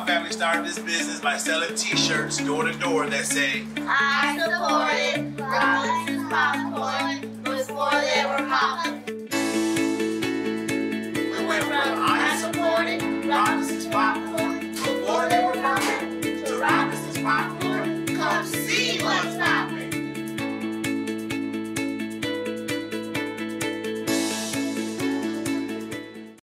my family started this business by selling t-shirts door to door that say, "I supported Robinson's Popcorn before they were poppin'."